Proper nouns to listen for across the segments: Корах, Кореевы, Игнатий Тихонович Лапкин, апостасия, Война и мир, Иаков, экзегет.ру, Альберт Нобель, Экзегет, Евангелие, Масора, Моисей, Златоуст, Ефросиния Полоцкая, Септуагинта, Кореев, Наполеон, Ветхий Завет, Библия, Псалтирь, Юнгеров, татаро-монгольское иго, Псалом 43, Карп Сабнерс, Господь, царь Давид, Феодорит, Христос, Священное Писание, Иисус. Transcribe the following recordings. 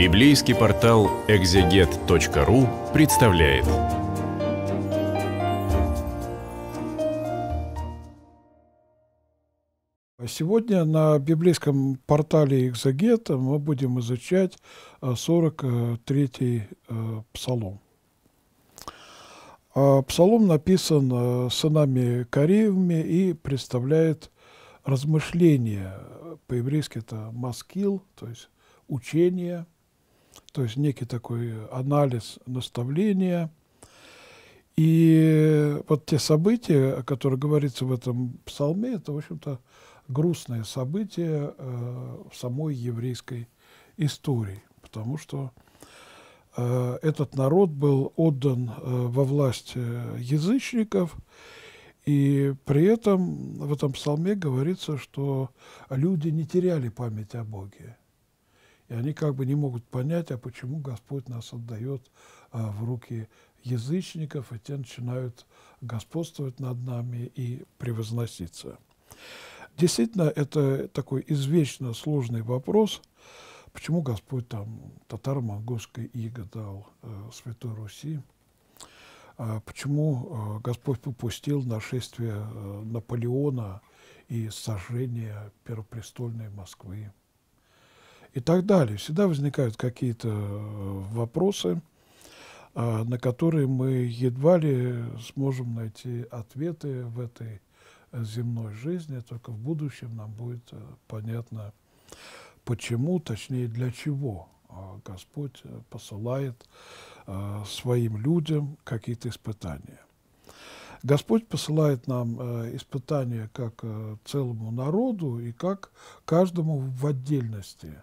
Библейский портал экзегет.ру представляет. Сегодня на библейском портале экзегета мы будем изучать 43-й псалом. Псалом написан сынами Кореевыми и представляет размышления, по-еврейски это маскил, то есть учение, то есть некий такой анализ, наставление. И вот те события, о которых говорится в этом псалме, это, в общем-то, грустные события в самой еврейской истории, потому что этот народ был отдан во власть язычников, и при этом в этом псалме говорится, что люди не теряли память о Боге, и они как бы не могут понять, а почему Господь нас отдает в руки язычников, и те начинают господствовать над нами и превозноситься. Действительно, это такой извечно сложный вопрос, почему Господь там татаро-монгольское иго дал Святой Руси, почему Господь попустил нашествие Наполеона и сожжение первопрестольной Москвы и так далее. Всегда возникают какие-то вопросы, на которые мы едва ли сможем найти ответы в этой земной жизни, только в будущем нам будет понятно, почему, точнее, для чего Господь посылает своим людям какие-то испытания. Господь посылает нам испытания как целому народу и как каждому в отдельности.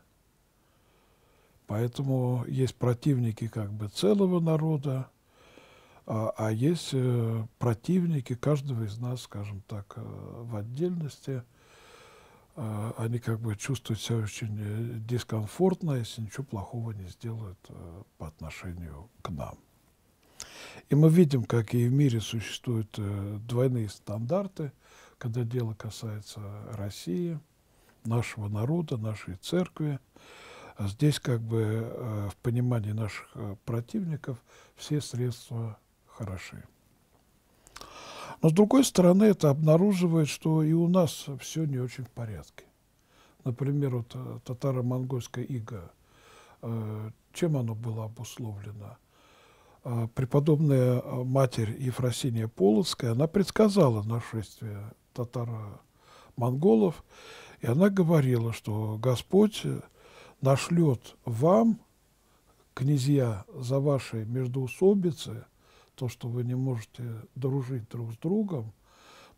Поэтому есть противники как бы целого народа, а есть противники каждого из нас, скажем так, в отдельности. Они как бы чувствуют себя очень дискомфортно, если ничего плохого не сделают по отношению к нам. И мы видим, как и в мире существуют двойные стандарты, когда дело касается России, нашего народа, нашей церкви. Здесь как бы в понимании наших противников все средства хороши. Но, с другой стороны, это обнаруживает, что и у нас все не очень в порядке. Например, вот татаро-монгольское иго, чем оно было обусловлено? Преподобная Матерь Ефросиния Полоцкая, она предсказала нашествие татаро-монголов, и она говорила, что Господь нашлет вам, князья, за ваши междоусобицы, то, что вы не можете дружить друг с другом,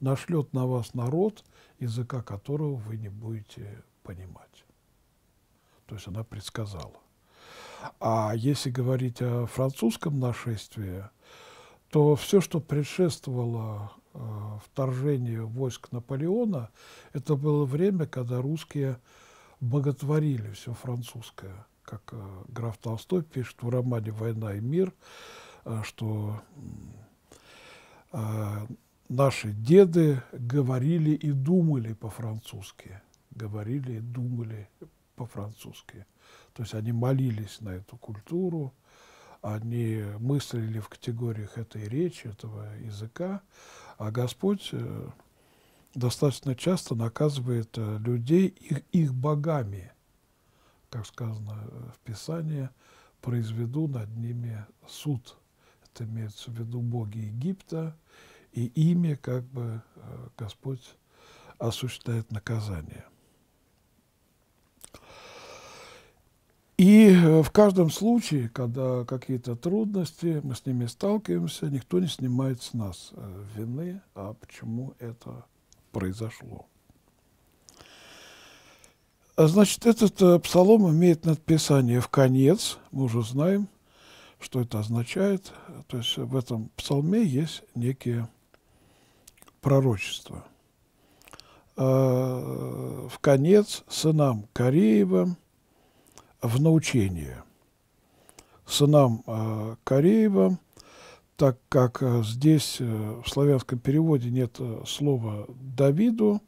нашлет на вас народ, языка которого вы не будете понимать. То есть она предсказала. А если говорить о французском нашествии, то все, что предшествовало вторжению войск Наполеона, это было время, когда русские боготворили все французское. Как граф Толстой пишет в романе «Война и мир», что наши деды говорили и думали по-французски. Говорили и думали по-французски. То есть они молились на эту культуру, они мыслили в категориях этой речи, этого языка, а Господь достаточно часто наказывает людей их богами, как сказано в Писании, произведу над ними суд. Это имеется в виду боги Египта, и ими как бы Господь осуществляет наказание. И в каждом случае, когда какие-то трудности, мы с ними сталкиваемся, никто не снимает с нас вины, а почему это произошло. Значит, этот псалом имеет надписание «в конец». Мы уже знаем, что это означает. То есть в этом псалме есть некие пророчества. «В конец сынам Кореевым в научение». Сынам Кореевым, так как здесь в славянском переводе нет слова «Давиду»,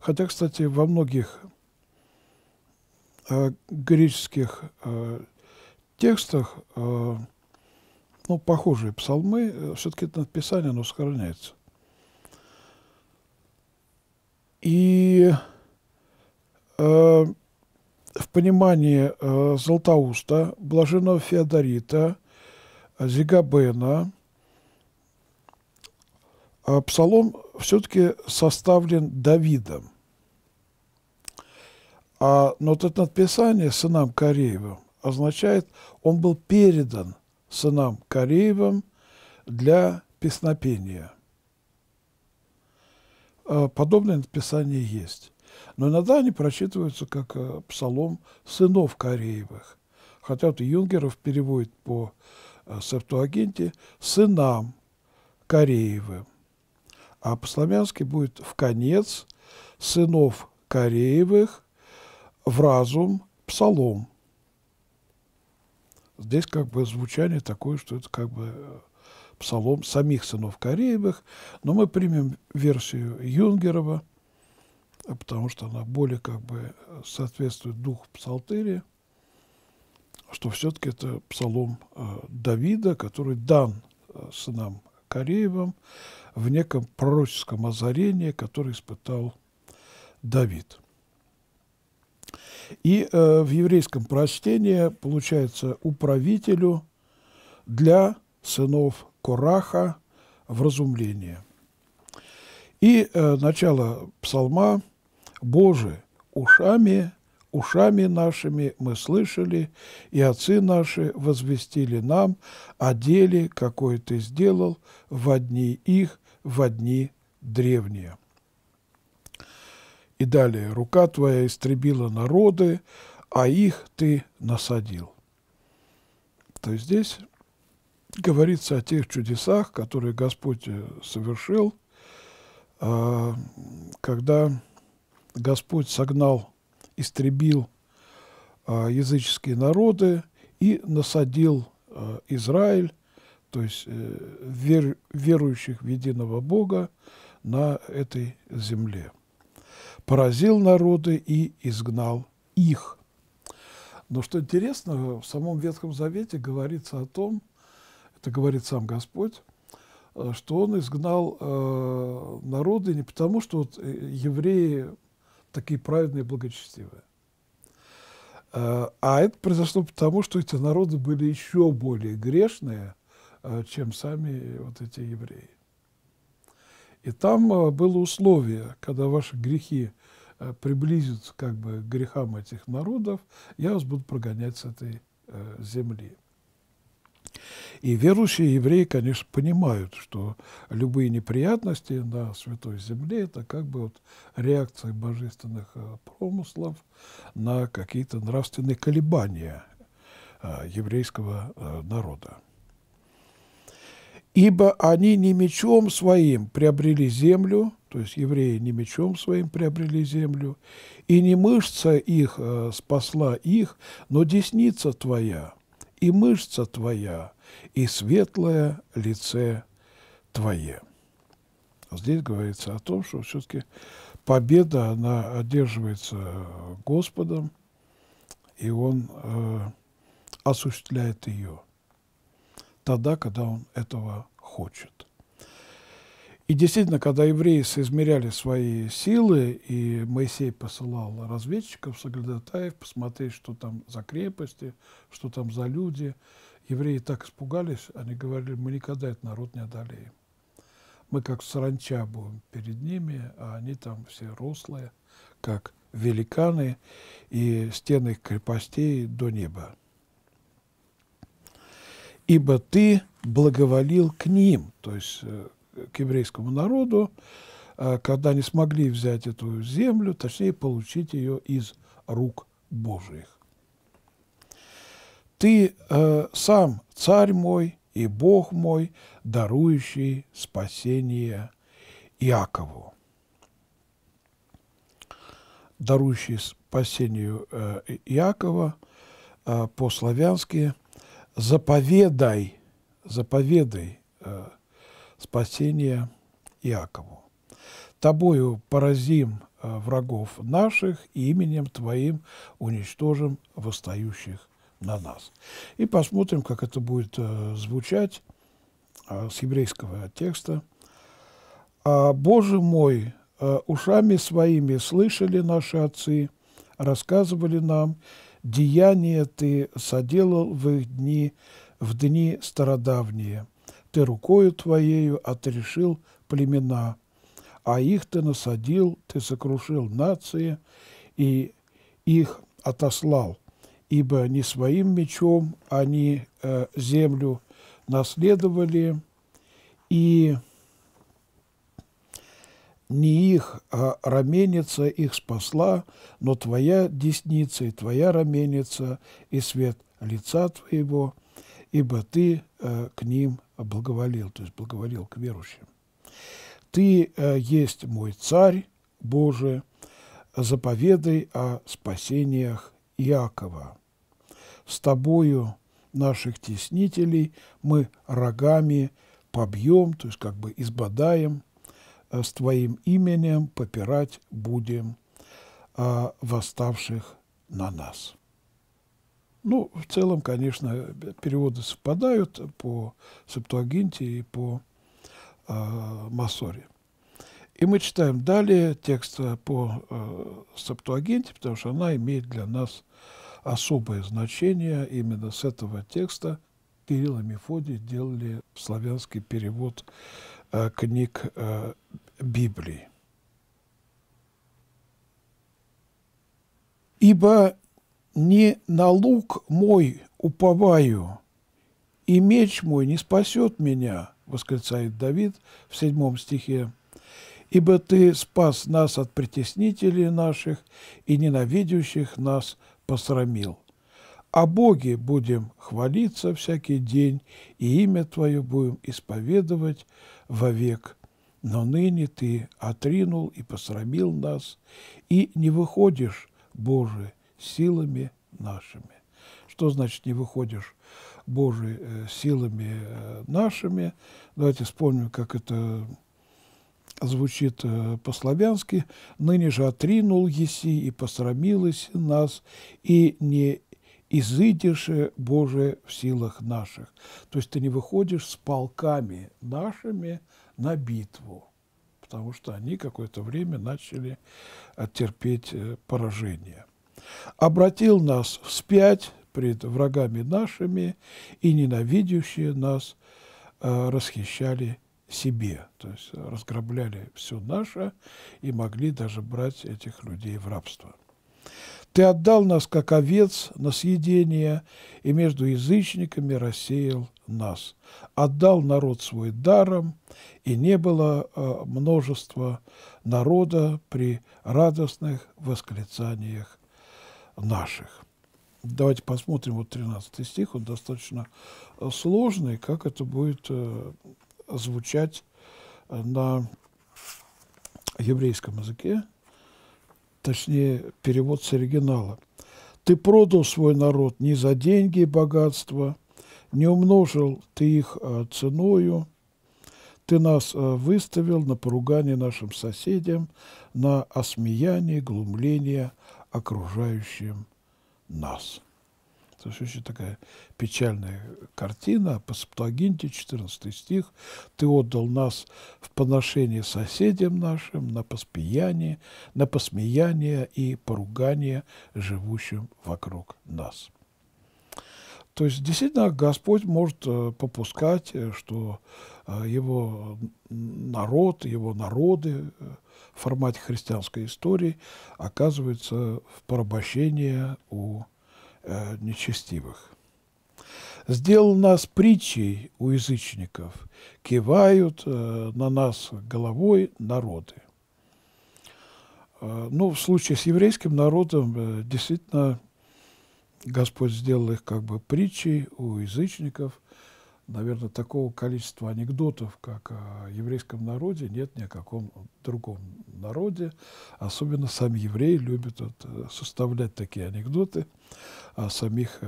хотя, кстати, во многих греческих текстах ну, похожие псалмы, все-таки это Писание, оно сохраняется. И в понимании Златоуста, блаженного Феодорита, Зигабена, псалом все-таки составлен Давидом. Но вот это надписание сынам Кореевым означает, он был передан сынам Кореевым для песнопения. Подобное надписание есть. Но иногда они прочитываются как псалом сынов Кореевых. Хотя вот Юнгеров переводит по Септуагинте сынам Кореевым. А по-славянски будет в конец сынов Кореевых в разум псалом. Здесь как бы звучание такое, что это как бы псалом самих сынов Кореевых, но мы примем версию Юнгерова, потому что она более как бы соответствует духу Псалтири, что все-таки это псалом Давида, который дан сынам Кореевым в неком пророческом озарении, которое испытал Давид. И в еврейском прочтении получается управителю для сынов Кораха вразумление. И начало псалма: «Боже, ушами нашими мы слышали, и отцы наши возвестили нам о деле, какое ты сделал, во дни их, во дни древние». И далее: «Рука твоя истребила народы, а их ты насадил». То есть здесь говорится о тех чудесах, которые Господь совершил, когда Господь согнал, истребил языческие народы и насадил Израиль, то есть верующих в единого Бога на этой земле. Поразил народы и изгнал их. Но что интересно, в самом Ветхом Завете говорится о том, это говорит сам Господь, что Он изгнал народы не потому, что вот евреи такие праведные и благочестивые, а это произошло потому, что эти народы были еще более грешные, чем сами вот эти евреи. И там было условие, когда ваши грехи приблизятся как бы к грехам этих народов, я вас буду прогонять с этой земли. И верующие евреи, конечно, понимают, что любые неприятности на святой земле – это как бы вот реакция божественных промыслов на какие-то нравственные колебания еврейского народа. «Ибо они не мечом своим приобрели землю», то есть евреи не мечом своим приобрели землю, «и не мышца их спасла их, но десница твоя, и мышца твоя, и светлое лице твое». Здесь говорится о том, что все-таки победа, она одерживается Господом, и Он осуществляет ее тогда, когда Он этого хочет. И действительно, когда евреи соизмеряли свои силы, и Моисей посылал разведчиков, соглядатаев, посмотреть, что там за крепости, что там за люди, евреи так испугались, они говорили: мы никогда этот народ не одолеем. Мы как саранча будем перед ними, а они там все рослые, как великаны, и стены их крепостей до неба. «Ибо ты благоволил к ним», то есть к еврейскому народу, когда не смогли взять эту землю, точнее, получить ее из рук Божьих. «Ты сам царь мой и Бог мой, дарующий спасение Иакову». «Дарующий спасению Иакова» по-славянски «заповедай спасение Иакову. Тобою поразим врагов наших, и именем Твоим уничтожим восстающих на нас». И посмотрим, как это будет звучать с еврейского текста. «Боже мой, ушами своими слышали наши отцы, рассказывали нам, деяния Ты соделал в их дни, в дни стародавние. Ты рукою Твоею отрешил племена, а их Ты насадил, Ты сокрушил нации и их отослал. Ибо не своим мечом они землю наследовали, и не их раменница их спасла, но Твоя десница и Твоя раменница и свет лица Твоего, ибо Ты к ним благоволил», то есть благоволил к верующим. «Ты есть мой царь, Боже, заповедай о спасениях Иакова. С Тобою наших теснителей мы рогами побьем», то есть как бы избодаем, «с Твоим именем попирать будем восставших на нас». Ну, в целом, конечно, переводы совпадают по Септуагинте и по Масоре. И мы читаем далее текст по Септуагинте, потому что она имеет для нас особое значение. Именно с этого текста Кирилл и Мефодий делали славянский перевод книг Библии. «Ибо не на лук мой уповаю, и меч мой не спасет меня», — восклицает Давид в 7 стихе. «Ибо Ты спас нас от притеснителей наших, и ненавидящих нас посрамил. О Боге будем хвалиться всякий день, и имя Твое будем исповедовать вовек. Но ныне Ты отринул и посрамил нас, и не выходишь, Боже, силами нашими». Что значит «не выходишь, Боже, силами нашими»? Давайте вспомним, как это звучит по-славянски. «Ныне же отринул еси и посрамилось нас, и не изыдешь, Боже, в силах наших». То есть ты не выходишь с полками нашими на битву, потому что они какое-то время начали терпеть поражение. «Обратил нас вспять пред врагами нашими, и ненавидящие нас расхищали себе», то есть разграбляли все наше и могли даже брать этих людей в рабство. «Ты отдал нас, как овец, на съедение, и между язычниками рассеял нас. Отдал народ свой даром, и не было множества народа при радостных восклицаниях наших». Давайте посмотрим вот 13 стих, он достаточно сложный, как это будет звучать на еврейском языке. Точнее, перевод с оригинала. «Ты продал свой народ не за деньги и богатства, не умножил ты их ценою, ты нас выставил на поругание нашим соседям, на осмеяние, глумление окружающим нас». То есть очень такая печальная картина. По Септуагинте, 14 стих: «Ты отдал нас в поношение соседям нашим, на посмеяние и поругание живущим вокруг нас». То есть действительно Господь может попускать, что его народ, его народы в формате христианской истории оказываются в порабощении у нечестивых. «Сделал нас притчей у язычников, кивают на нас головой народы». Ну, в случае с еврейским народом действительно Господь сделал их как бы притчей у язычников. Наверное, такого количества анекдотов, как о еврейском народе, нет ни о каком другом народе. Особенно сами евреи любят составлять такие анекдоты о самих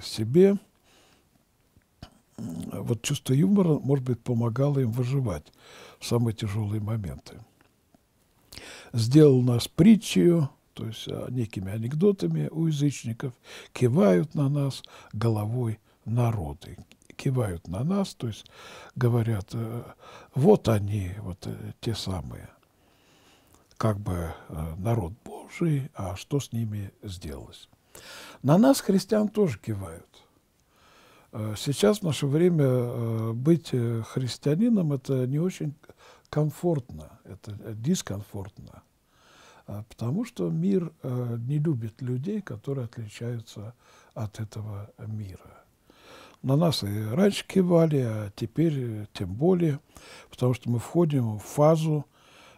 себе. Вот чувство юмора, может быть, помогало им выживать в самые тяжелые моменты. сделал нас притчею, то есть некими анекдотами у язычников, кивают на нас головой народы. Кивают на нас, то есть говорят, вот они, вот те самые, как бы народ Божий, а что с ними сделалось? На нас, христиан, тоже кивают. Сейчас в наше время быть христианином – это не очень комфортно, это дискомфортно, потому что мир не любит людей, которые отличаются от этого мира. На нас и раньше кивали, а теперь тем более, потому что мы входим в фазу,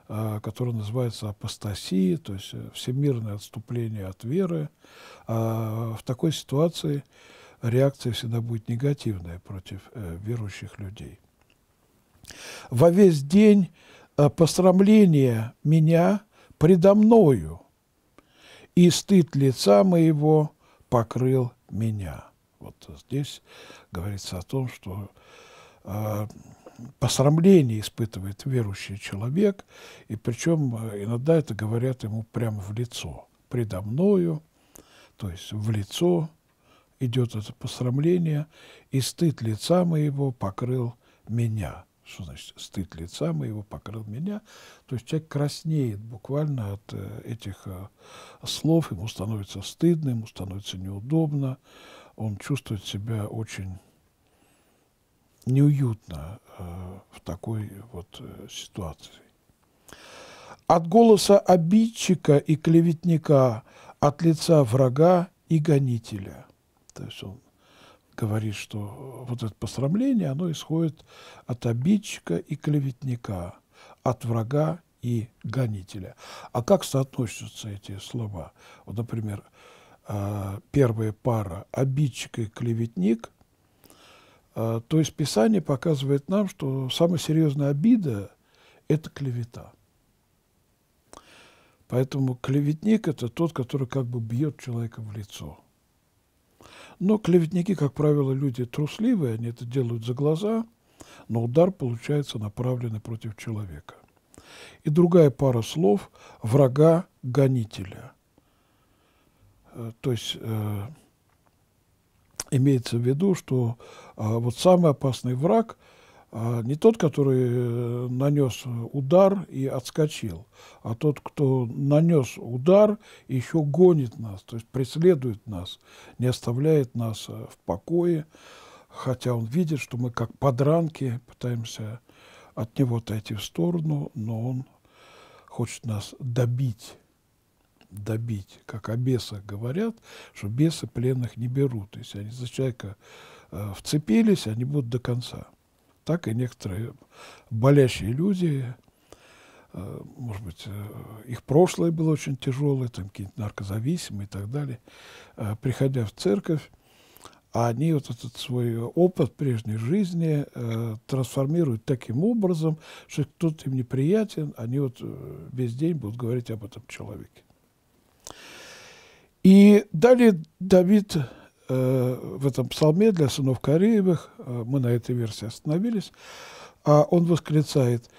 которая называется апостасия, то есть всемирное отступление от веры. А в такой ситуации реакция всегда будет негативная против верующих людей. «Во весь день посрамление меня предо мною, и стыд лица моего покрыл меня». Вот здесь говорится о том, что посрамление испытывает верующий человек, и причем иногда это говорят ему прямо в лицо. «Предо мною», то есть в лицо идет это посрамление, и стыд лица моего покрыл меня. Что значит стыд лица моего покрыл меня? То есть человек краснеет буквально от этих слов, ему становится стыдно, ему становится неудобно, он чувствует себя очень неуютно в такой вот ситуации. «От голоса обидчика и клеветника, от лица врага и гонителя». То есть он говорит, что вот это посрамление, оно исходит от обидчика и клеветника, от врага и гонителя. А как соотносятся эти слова? Вот, например, первая пара «обидчик» и «клеветник». То есть Писание показывает нам, что самая серьезная обида – это клевета. Поэтому клеветник – это тот, который как бы бьет человека в лицо. Но клеветники, как правило, люди трусливые, они это делают за глаза, но удар получается направленный против человека. И другая пара слов – «врага», «гонителя». То есть имеется в виду, что вот самый опасный враг не тот, который нанес удар и отскочил, а тот, кто нанес удар, еще гонит нас, то есть преследует нас, не оставляет нас в покое, хотя он видит, что мы как подранки пытаемся от него отойти в сторону, но он хочет нас добить. Добить, как о бесах говорят, что бесы пленных не берут. Если они за человека вцепились, они будут до конца. Так и некоторые болящие люди, может быть, их прошлое было очень тяжелое, там какие-то наркозависимые и так далее, приходя в церковь, они вот этот свой опыт прежней жизни трансформируют таким образом, что кто-то им неприятен, они вот весь день будут говорить об этом человеке. И далее Давид в этом псалме для сынов Кореевых, мы на этой версии остановились, он восклицает: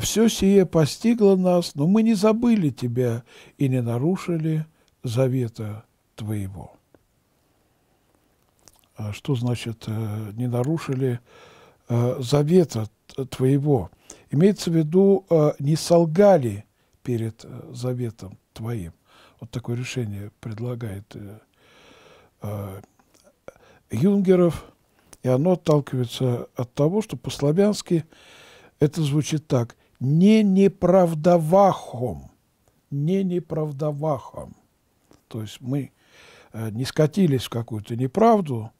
«Все сие постигло нас, но мы не забыли тебя и не нарушили завета твоего». Что значит «не нарушили завета твоего»? Имеется в виду «не солгали перед заветом твоим». Вот такое решение предлагает Юнгеров, и оно отталкивается от того, что по-славянски это звучит так: «не неправдовахом», «не неправдовахом». То есть мы не скатились в какую-то неправду,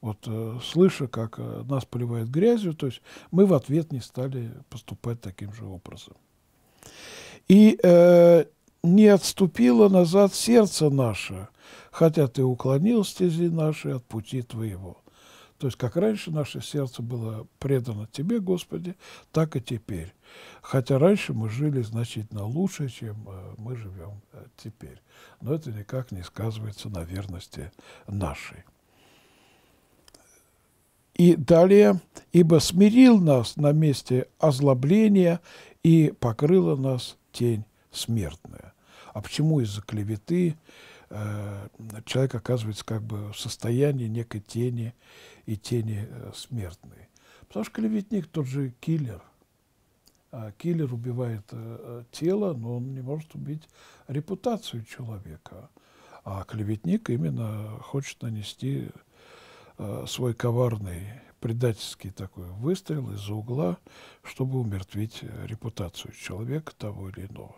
вот, слыша, как нас поливают грязью, то есть мы в ответ не стали поступать таким же образом. И «не отступило назад сердце наше, хотя ты уклонил стези наши от пути твоего». То есть, как раньше наше сердце было предано тебе, Господи, так и теперь. Хотя раньше мы жили значительно лучше, чем мы живем теперь. Но это никак не сказывается на верности нашей. И далее: «Ибо смирил нас на месте озлобления и покрыла нас тень смертное. А почему из-за клеветы человек оказывается как бы в состоянии некой тени и тени смертной? Потому что клеветник тот же киллер. Киллер убивает тело, но он не может убить репутацию человека. А клеветник именно хочет нанести свой коварный, предательский такой выстрел из-за угла, чтобы умертвить репутацию человека того или иного.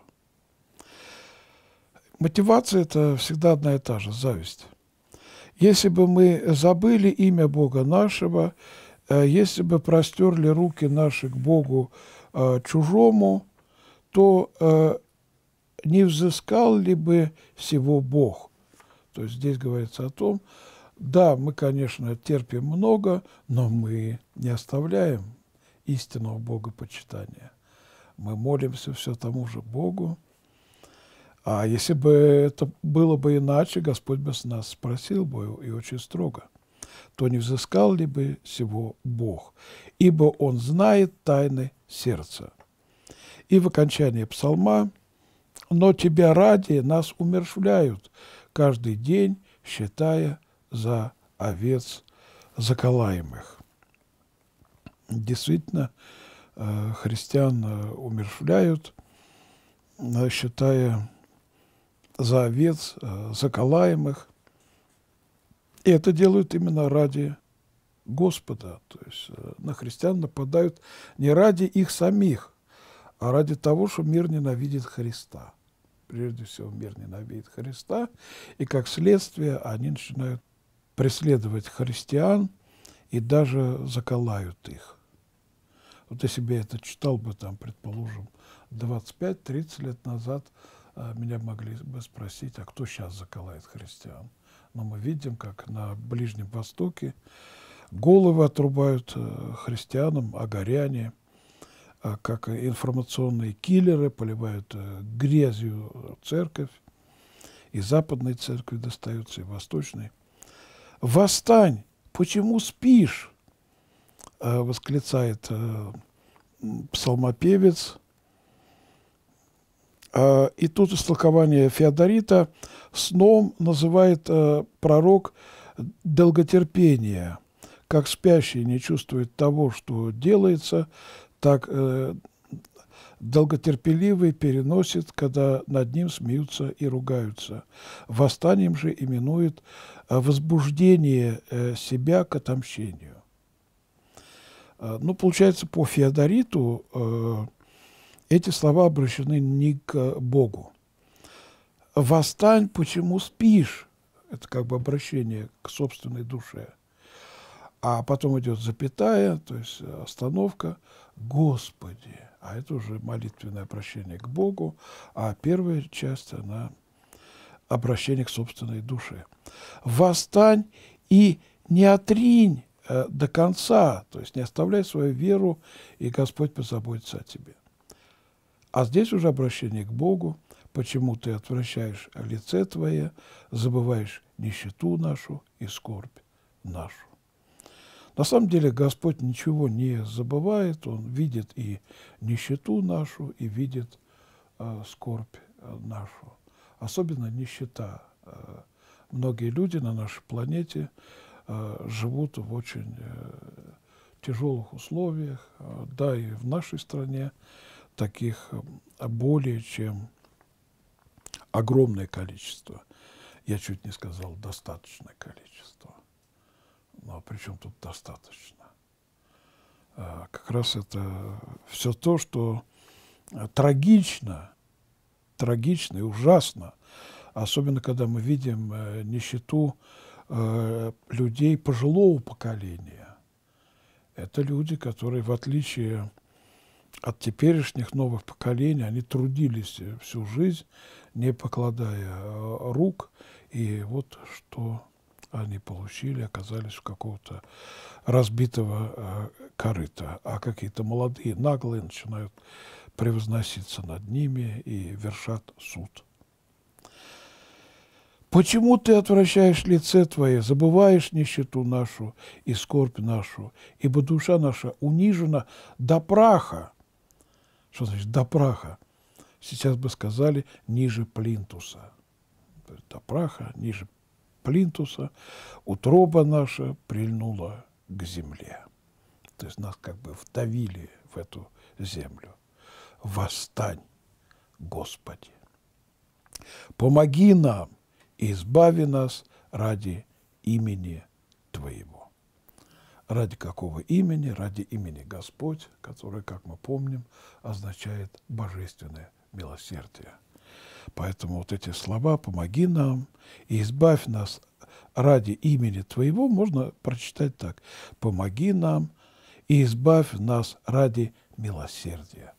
Мотивация – это всегда одна и та же – зависть. Если бы мы забыли имя Бога нашего, если бы простерли руки наши к Богу чужому, то не взыскал ли бы всего Бог? То есть здесь говорится о том, да, мы, конечно, терпим много, но мы не оставляем истинного богопочитания. Мы молимся все тому же Богу. А если бы это было бы иначе, Господь бы с нас спросил бы, и очень строго, то не взыскал ли бы всего Бог, ибо Он знает тайны сердца. И в окончании псалма: «Но Тебя ради нас умершвляют каждый день, считая за овец заколаемых». Действительно, христиан умершвляют, считая за овец заколаемых. И это делают именно ради Господа. То есть на христиан нападают не ради их самих, а ради того, что мир ненавидит Христа. Прежде всего, мир ненавидит Христа, и как следствие они начинают преследовать христиан и даже заколают их. Вот если бы я это читал бы, там, предположим, 25-30 лет назад, меня могли бы спросить, а кто сейчас заколает христиан? Но мы видим, как на Ближнем Востоке головы отрубают христианам, огоряне, как информационные киллеры поливают грязью церковь, и западной церкви достается, и восточной. «Восстань! Почему спишь?» — восклицает псалмопевец. И тут истолкование Феодорита сном называет пророк долготерпение. Как спящий не чувствует того, что делается, так долготерпеливый переносит, когда над ним смеются и ругаются. Восстанием же именует возбуждение себя к отомщению. Ну, получается, по Феодориту эти слова обращены не к Богу. «Восстань, почему спишь?» Это как бы обращение к собственной душе. А потом идет запятая, то есть остановка. «Господи!» А это уже молитвенное обращение к Богу. А первая часть, она обращение к собственной душе. «Восстань и не отринь до конца!» То есть не оставляй свою веру, и Господь позаботится о тебе. А здесь уже обращение к Богу: почему ты отвращаешь лице твое, забываешь нищету нашу и скорбь нашу. На самом деле Господь ничего не забывает, Он видит и нищету нашу, и видит скорбь нашу. Особенно нищета. Многие люди на нашей планете живут в очень тяжелых условиях, да и в нашей стране. Таких более чем огромное количество. Я чуть не сказал достаточное количество. Но при чем тут достаточно? Как раз это все то, что трагично, трагично и ужасно. Особенно, когда мы видим нищету людей пожилого поколения. Это люди, которые, в отличие от теперешних новых поколений, они трудились всю жизнь, не покладая рук, и вот что они получили, оказались у какого-то разбитого корыта, а какие-то молодые наглые начинают превозноситься над ними и вершат суд. «Почему ты отвращаешь лице твое, забываешь нищету нашу и скорбь нашу, ибо душа наша унижена до праха». Что значит «до праха»? Сейчас бы сказали ниже плинтуса. До праха, ниже плинтуса, утроба наша прильнула к земле. То есть нас как бы вдавили в эту землю. Восстань, Господи! Помоги нам и избави нас ради имени Твоего. Ради какого имени? Ради имени Господь, которое, как мы помним, означает божественное милосердие. Поэтому вот эти слова «помоги нам» и «избавь нас ради имени Твоего» можно прочитать так. «Помоги нам и избавь нас ради милосердия».